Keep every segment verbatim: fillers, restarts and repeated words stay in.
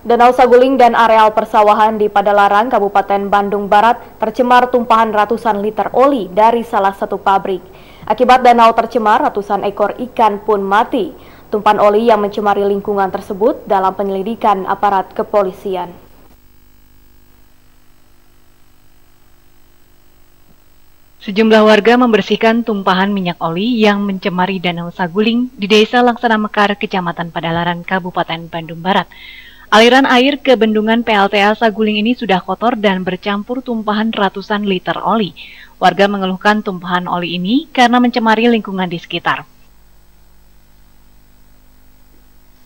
Danau Saguling dan areal persawahan di Padalarang, Kabupaten Bandung Barat tercemar tumpahan ratusan liter oli dari salah satu pabrik. Akibat danau tercemar, ratusan ekor ikan pun mati. Tumpahan oli yang mencemari lingkungan tersebut dalam penyelidikan aparat kepolisian. Sejumlah warga membersihkan tumpahan minyak oli yang mencemari Danau Saguling di Desa Langsana Mekar, Kecamatan Padalarang, Kabupaten Bandung Barat. Aliran air ke bendungan P L T A Saguling ini sudah kotor dan bercampur tumpahan ratusan liter oli. Warga mengeluhkan tumpahan oli ini karena mencemari lingkungan di sekitar.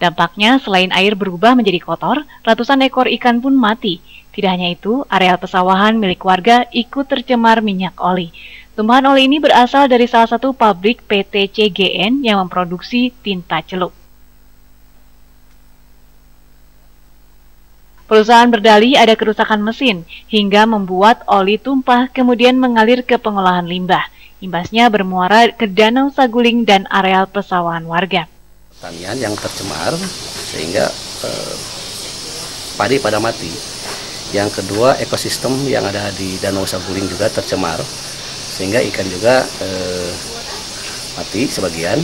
Dampaknya, selain air berubah menjadi kotor, ratusan ekor ikan pun mati. Tidak hanya itu, areal pesawahan milik warga ikut tercemar minyak oli. Tumpahan oli ini berasal dari salah satu pabrik P T C G N yang memproduksi tinta celup. Perusahaan berdalih ada kerusakan mesin hingga membuat oli tumpah kemudian mengalir ke pengolahan limbah. Imbasnya bermuara ke Danau Saguling dan areal pesawahan warga. Pertanian yang tercemar sehingga eh, padi pada mati. Yang kedua, ekosistem yang ada di Danau Saguling juga tercemar, sehingga ikan juga eh, mati sebagian.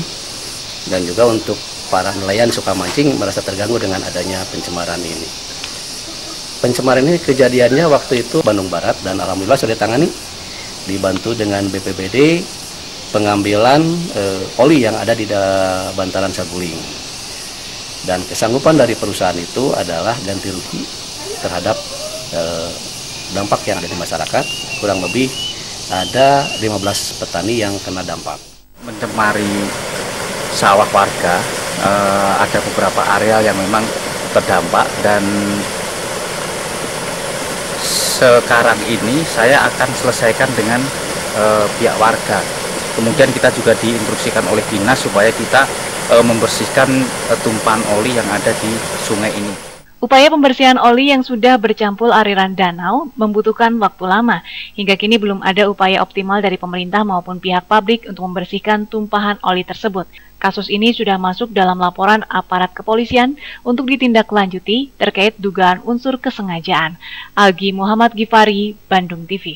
Dan juga untuk para nelayan suka mancing merasa terganggu dengan adanya pencemaran ini. Pencemaran ini kejadiannya waktu itu Bandung Barat, dan alhamdulillah sudah ditangani, dibantu dengan B P B D pengambilan eh, oli yang ada di bantaran Saguling. Dan kesanggupan dari perusahaan itu adalah ganti rugi terhadap dampak yang ada di masyarakat. Kurang lebih ada lima belas petani yang kena dampak. Mencemari sawah warga, ada beberapa areal yang memang terdampak, dan sekarang ini saya akan selesaikan dengan pihak warga. Kemudian kita juga diinstruksikan oleh dinas supaya kita membersihkan tumpahan oli yang ada di sungai ini. Upaya pembersihan oli yang sudah bercampur aliran danau membutuhkan waktu lama. Hingga kini belum ada upaya optimal dari pemerintah maupun pihak pabrik untuk membersihkan tumpahan oli tersebut. Kasus ini sudah masuk dalam laporan aparat kepolisian untuk ditindaklanjuti terkait dugaan unsur kesengajaan. Agi Muhammad Gifari, Bandung T V.